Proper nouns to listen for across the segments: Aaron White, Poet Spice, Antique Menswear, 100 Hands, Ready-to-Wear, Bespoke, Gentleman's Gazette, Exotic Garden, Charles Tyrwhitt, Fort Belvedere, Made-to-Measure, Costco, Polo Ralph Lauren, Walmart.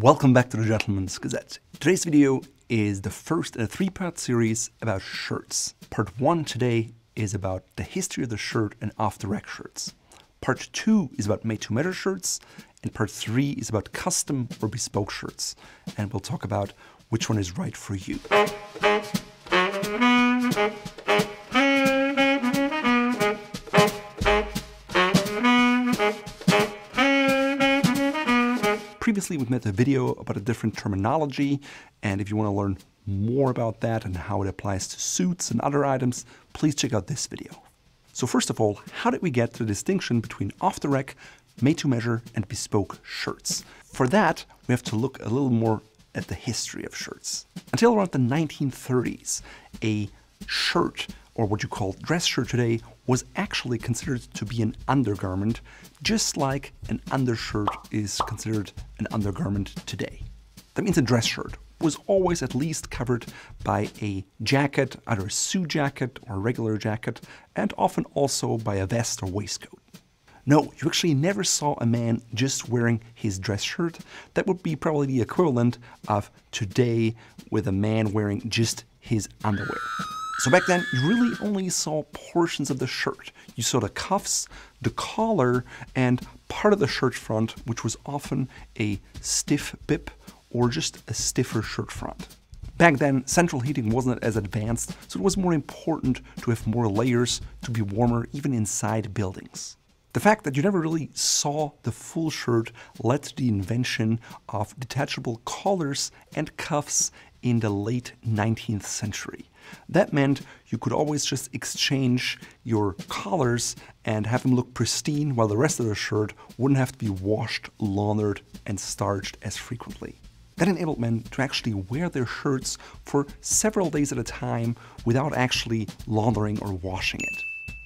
Welcome back to the Gentleman's Gazette. Today's video is the first in a three-part series about shirts. Part 1 today is about the history of the shirt and off-the-rack shirts. Part 2 is about made-to-measure shirts, and part 3 is about custom or bespoke shirts. And we'll talk about which one is right for you. Previously, we've made a video about a different terminology, and if you want to learn more about that and how it applies to suits and other items, please check out this video. So first of all, how did we get to the distinction between off-the-rack, made-to-measure, and bespoke shirts? For that, we have to look a little more at the history of shirts. Until around the 1930s, a shirt, or what you call dress shirt today, was actually considered to be an undergarment, just like an undershirt is considered an undergarment today. That means a dress shirt was always at least covered by a jacket, either a suit jacket or a regular jacket, and often also by a vest or waistcoat. No, you actually never saw a man just wearing his dress shirt. That would be probably the equivalent of today with a man wearing just his underwear. So back then, you really only saw portions of the shirt. You saw the cuffs, the collar, and part of the shirt front, which was often a stiff bib or just a stiffer shirt front. Back then, central heating wasn't as advanced, so it was more important to have more layers to be warmer even inside buildings. The fact that you never really saw the full shirt led to the invention of detachable collars and cuffs in the late 19th century. That meant you could always just exchange your collars and have them look pristine, while the rest of the shirt wouldn't have to be washed, laundered, and starched as frequently. That enabled men to actually wear their shirts for several days at a time without actually laundering or washing it.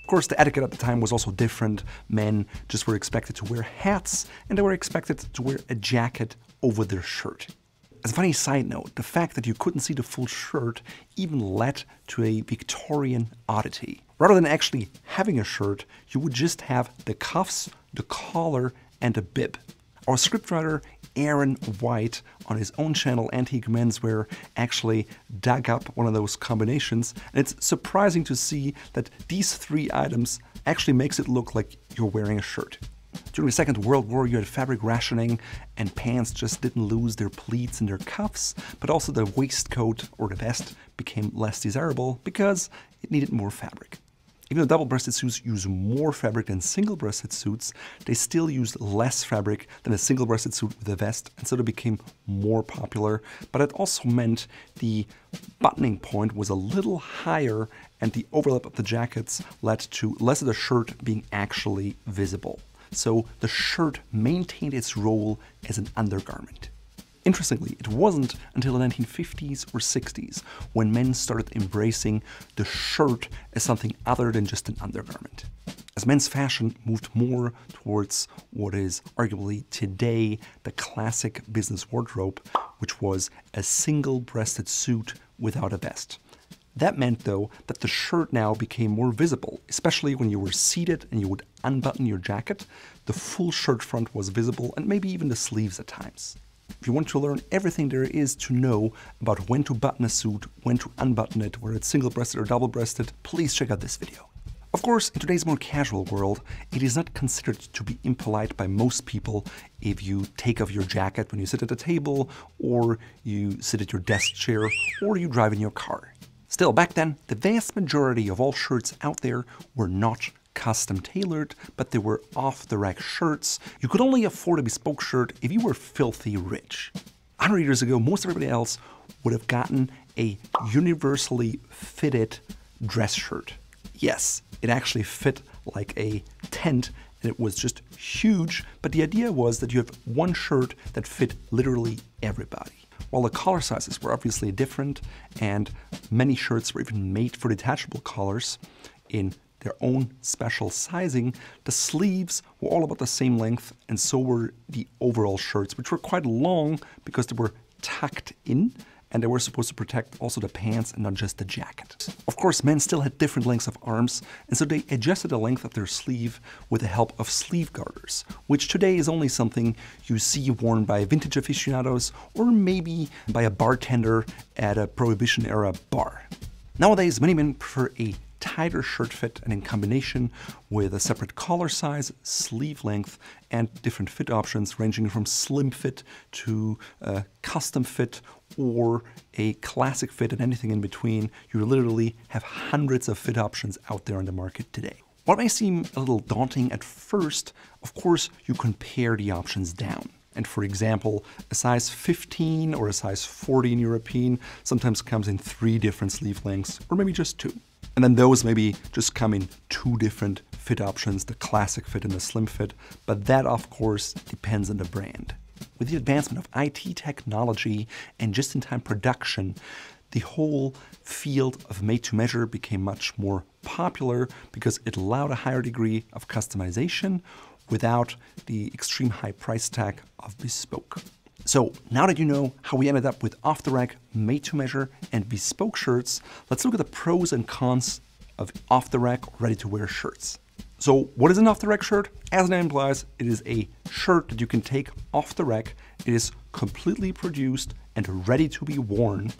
Of course, the etiquette at the time was also different. Men just were expected to wear hats, and they were expected to wear a jacket over their shirt. As a funny side note, the fact that you couldn't see the full shirt even led to a Victorian oddity. Rather than actually having a shirt, you would just have the cuffs, the collar, and a bib. Our scriptwriter Aaron White, on his own channel Antique Menswear, actually dug up one of those combinations, and it's surprising to see that these three items actually makes it look like you're wearing a shirt. During the Second World War, you had fabric rationing, and pants just didn't lose their pleats and their cuffs, but also the waistcoat or the vest became less desirable because it needed more fabric. Even though double-breasted suits use more fabric than single-breasted suits, they still used less fabric than a single-breasted suit with a vest, and so they became more popular. But it also meant the buttoning point was a little higher, and the overlap of the jackets led to less of the shirt being actually visible. So the shirt maintained its role as an undergarment. Interestingly, it wasn't until the 1950s or 60s when men started embracing the shirt as something other than just an undergarment. As men's fashion moved more towards what is arguably today the classic business wardrobe, which was a single-breasted suit without a vest. That meant, though, that the shirt now became more visible, especially when you were seated and you would unbutton your jacket. The full shirt front was visible, and maybe even the sleeves at times. If you want to learn everything there is to know about when to button a suit, when to unbutton it, whether it's single-breasted or double-breasted, please check out this video. Of course, in today's more casual world, it is not considered to be impolite by most people if you take off your jacket when you sit at a table, or you sit at your desk chair, or you drive in your car. Still, back then, the vast majority of all shirts out there were not custom tailored, but they were off-the-rack shirts. You could only afford a bespoke shirt if you were filthy rich. 100 years ago, most everybody else would have gotten a universally fitted dress shirt. Yes, it actually fit like a tent, and it was just huge, but the idea was that you have one shirt that fit literally everybody. While the collar sizes were obviously different, and many shirts were even made for detachable collars in their own special sizing, the sleeves were all about the same length, and so were the overall shirts, which were quite long because they were tucked in, and they were supposed to protect also the pants and not just the jacket. Of course, men still had different lengths of arms, and so they adjusted the length of their sleeve with the help of sleeve garters, which today is only something you see worn by vintage aficionados or maybe by a bartender at a Prohibition-era bar. Nowadays, many men prefer a tighter shirt fit, and in combination with a separate collar size, sleeve length, and different fit options ranging from slim fit to custom fit or a classic fit and anything in between. You literally have hundreds of fit options out there on the market today. What may seem a little daunting at first, of course, you compare the options down. And for example, a size 15 or a size 14 European sometimes comes in 3 different sleeve lengths, or maybe just 2. And then those maybe just come in 2 different fit options, the classic fit and the slim fit, but that of course depends on the brand. With the advancement of IT technology and just-in-time production, the whole field of made-to-measure became much more popular because it allowed a higher degree of customization without the extreme high price tag of bespoke. So now that you know how we ended up with off-the-rack, made-to-measure, and bespoke shirts, let's look at the pros and cons of off-the-rack, ready-to-wear shirts. So what is an off-the-rack shirt? As the name implies, it is a shirt that you can take off the rack. It is completely produced and ready to be worn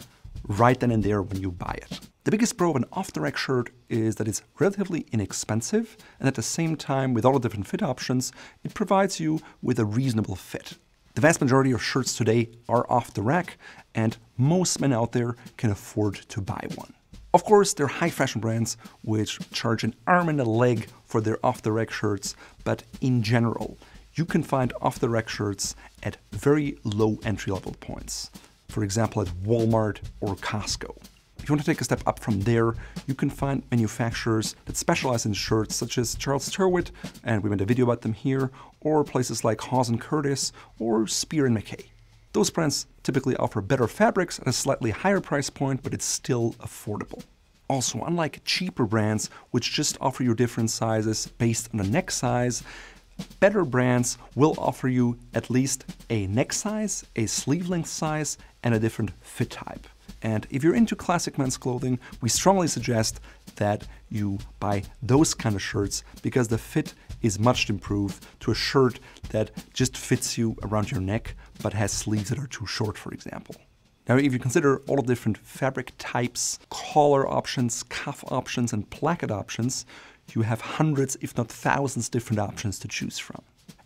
right then and there when you buy it. The biggest pro of an off-the-rack shirt is that it's relatively inexpensive, and at the same time, with all the different fit options, it provides you with a reasonable fit. The vast majority of shirts today are off the rack, and most men out there can afford to buy one. Of course, there are high fashion brands which charge an arm and a leg for their off-the-rack shirts, but in general, you can find off-the-rack shirts at very low entry-level points. For example, at Walmart or Costco. If you want to take a step up from there, you can find manufacturers that specialize in shirts such as Charles Tyrwhitt, and we made a video about them here, or places like Hawes & Curtis or Spear & McKay. Those brands typically offer better fabrics at a slightly higher price point, but it's still affordable. Also, unlike cheaper brands, which just offer you different sizes based on the neck size, better brands will offer you at least a neck size, a sleeve length size, and a different fit type. And if you're into classic men's clothing, we strongly suggest that you buy those kind of shirts because the fit is much improved to a shirt that just fits you around your neck but has sleeves that are too short, for example. Now, if you consider all the different fabric types, collar options, cuff options, and placket options, you have hundreds, if not thousands, different options to choose from.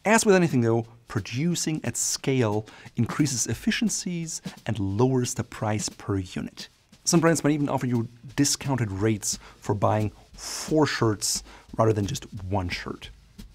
As with anything though, producing at scale increases efficiencies and lowers the price per unit. Some brands might even offer you discounted rates for buying 4 shirts rather than just 1 shirt.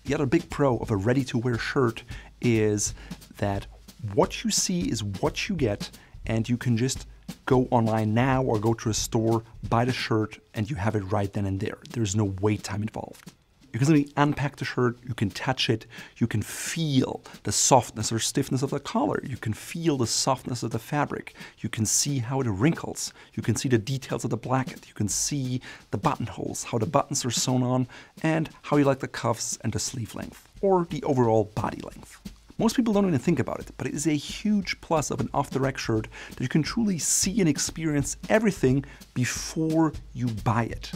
The other big pro of a ready-to-wear shirt is that what you see is what you get, and you can just go online now or go to a store, buy the shirt, and you have it right then and there. There's no wait time involved. You can simply unpack the shirt, you can touch it, you can feel the softness or stiffness of the collar, you can feel the softness of the fabric, you can see how it wrinkles, you can see the details of the placket, you can see the buttonholes, how the buttons are sewn on, and how you like the cuffs and the sleeve length, or the overall body length. Most people don't even think about it, but it is a huge plus of an off-the-rack shirt that you can truly see and experience everything before you buy it.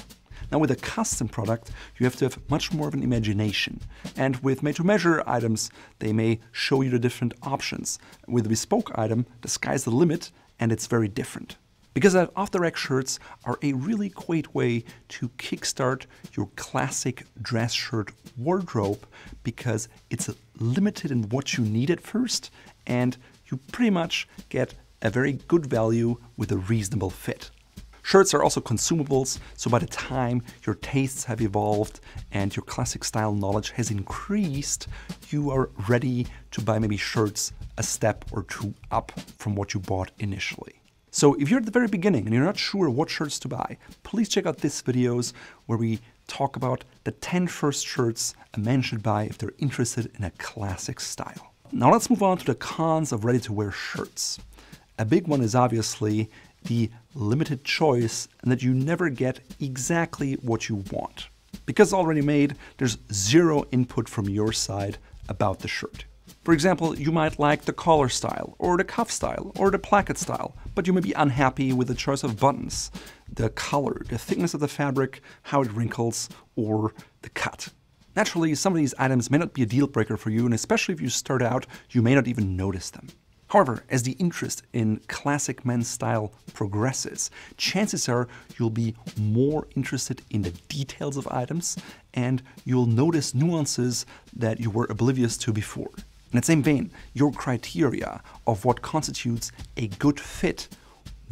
Now, with a custom product, you have to have much more of an imagination. And with made-to-measure items, they may show you the different options. With a bespoke item, the sky's the limit, and it's very different. Because off-the-rack shirts are a really great way to kickstart your classic dress shirt wardrobe, because it's limited in what you need at first, and you pretty much get a very good value with a reasonable fit. Shirts are also consumables, so by the time your tastes have evolved and your classic style knowledge has increased, you are ready to buy maybe shirts a step or 2 up from what you bought initially. So if you're at the very beginning and you're not sure what shirts to buy, please check out these videos where we talk about the 10 first shirts a man should buy if they're interested in a classic style. Now let's move on to the cons of ready-to-wear shirts. A big one is obviously the limited choice and that you never get exactly what you want. Because it's already made, there's zero input from your side about the shirt. For example, you might like the collar style, or the cuff style, or the placket style, but you may be unhappy with the choice of buttons, the color, the thickness of the fabric, how it wrinkles, or the cut. Naturally, some of these items may not be a deal breaker for you, and especially if you start out, you may not even notice them. However, as the interest in classic men's style progresses, chances are you'll be more interested in the details of items and you'll notice nuances that you were oblivious to before. In that same vein, your criteria of what constitutes a good fit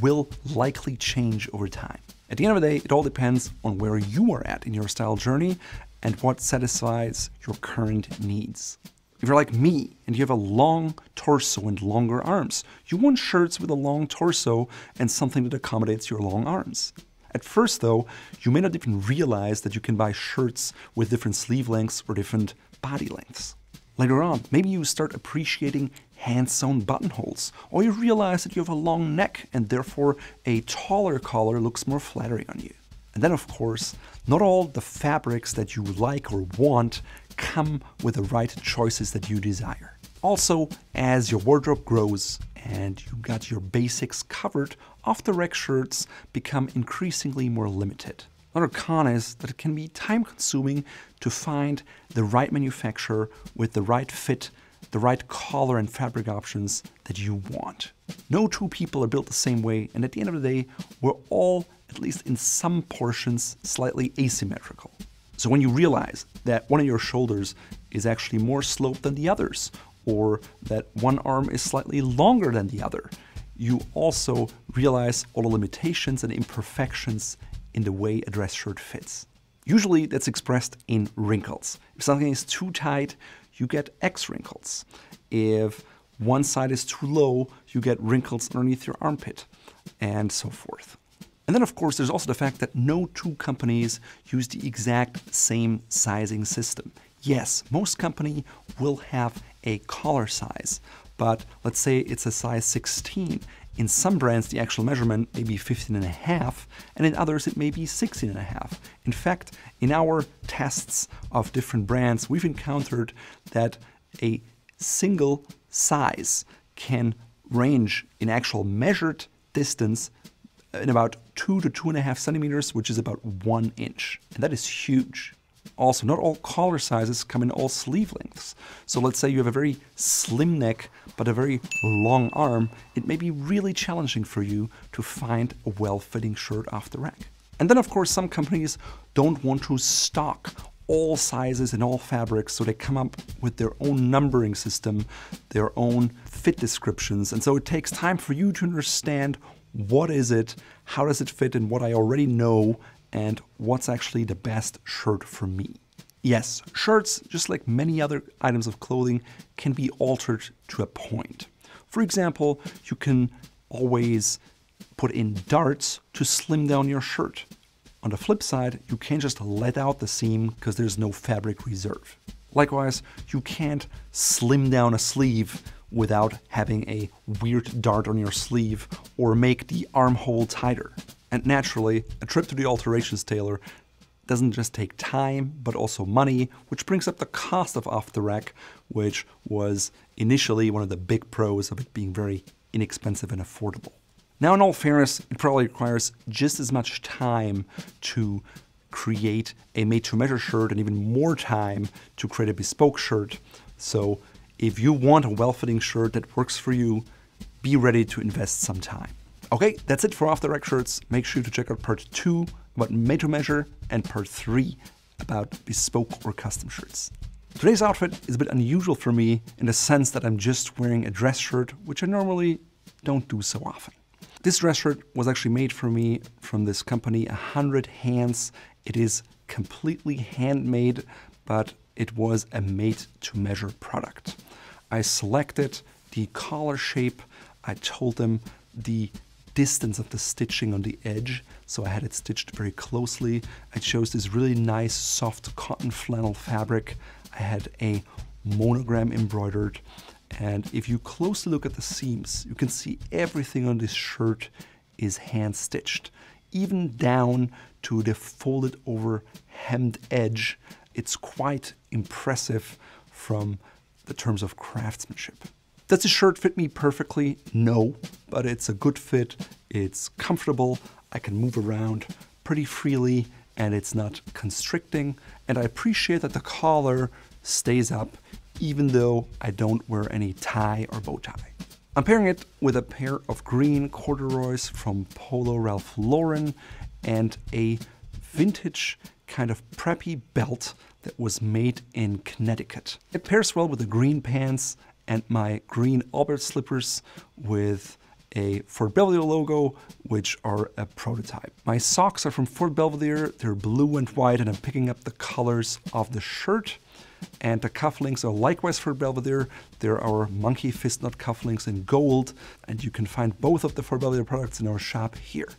will likely change over time. At the end of the day, it all depends on where you are at in your style journey and what satisfies your current needs. If you're like me and you have a long torso and longer arms, you want shirts with a long torso and something that accommodates your long arms. At first though, you may not even realize that you can buy shirts with different sleeve lengths or different body lengths. Later on, maybe you start appreciating hand-sewn buttonholes, or you realize that you have a long neck and therefore a taller collar looks more flattering on you. And then of course, not all the fabrics that you like or want come with the right choices that you desire. Also, as your wardrobe grows and you got your basics covered, off-the-rack shirts become increasingly more limited. Another con is that it can be time-consuming to find the right manufacturer with the right fit, the right collar and fabric options that you want. No two people are built the same way, and at the end of the day, we're all, at least in some portions, slightly asymmetrical. So when you realize that one of your shoulders is actually more sloped than the others, or that one arm is slightly longer than the other, you also realize all the limitations and imperfections in the way a dress shirt fits. Usually that's expressed in wrinkles. If something is too tight, you get X wrinkles. If one side is too low, you get wrinkles underneath your armpit, and so forth. And then of course, there's also the fact that no two companies use the exact same sizing system. Yes, most company will have a collar size, but let's say it's a size 16. In some brands, the actual measurement may be 15.5, and in others, it may be 16.5. In fact, in our tests of different brands, we've encountered that a single size can range in actual measured distance in about 2 to 2.5 centimeters, which is about 1 inch. And that is huge. Also, not all collar sizes come in all sleeve lengths. So let's say you have a very slim neck, but a very long arm. It may be really challenging for you to find a well-fitting shirt off the rack. And then of course, some companies don't want to stock all sizes and all fabrics, so they come up with their own numbering system, their own fit descriptions. And so it takes time for you to understand what is it, how does it fit in what I already know, and what's actually the best shirt for me. Yes, shirts, just like many other items of clothing, can be altered to a point. For example, you can always put in darts to slim down your shirt. On the flip side, you can't just let out the seam because there's no fabric reserve. Likewise, you can't slim down a sleeve without having a weird dart on your sleeve or make the armhole tighter. And naturally, a trip to the alterations tailor doesn't just take time, but also money, which brings up the cost of off the rack, which was initially one of the big pros of it being very inexpensive and affordable. Now, in all fairness, it probably requires just as much time to create a made-to-measure shirt and even more time to create a bespoke shirt. So if you want a well-fitting shirt that works for you, be ready to invest some time. Okay, that's it for Off the Rack shirts. Make sure to check out part 2 about made-to-measure and part 3 about bespoke or custom shirts. Today's outfit is a bit unusual for me in the sense that I'm just wearing a dress shirt, which I normally don't do so often. This dress shirt was actually made for me from this company, 100 Hands. It is completely handmade, but it was a made-to-measure product. I selected the collar shape. I told them the distance of the stitching on the edge, so I had it stitched very closely. I chose this really nice soft cotton flannel fabric. I had a monogram embroidered, and if you closely look at the seams, you can see everything on this shirt is hand-stitched, even down to the folded over hemmed edge. It's quite impressive from the terms of craftsmanship. Does this shirt fit me perfectly? No, but it's a good fit, it's comfortable, I can move around pretty freely, and it's not constricting, and I appreciate that the collar stays up even though I don't wear any tie or bow tie. I'm pairing it with a pair of green corduroys from Polo Ralph Lauren and a vintage kind of preppy belt that was made in Connecticut. It pairs well with the green pants and my green Albert slippers with a Fort Belvedere logo, which are a prototype. My socks are from Fort Belvedere, they're blue and white, and I'm picking up the colors of the shirt. And the cufflinks are likewise Fort Belvedere. There are monkey fist nut cufflinks in gold, and you can find both of the Fort Belvedere products in our shop here.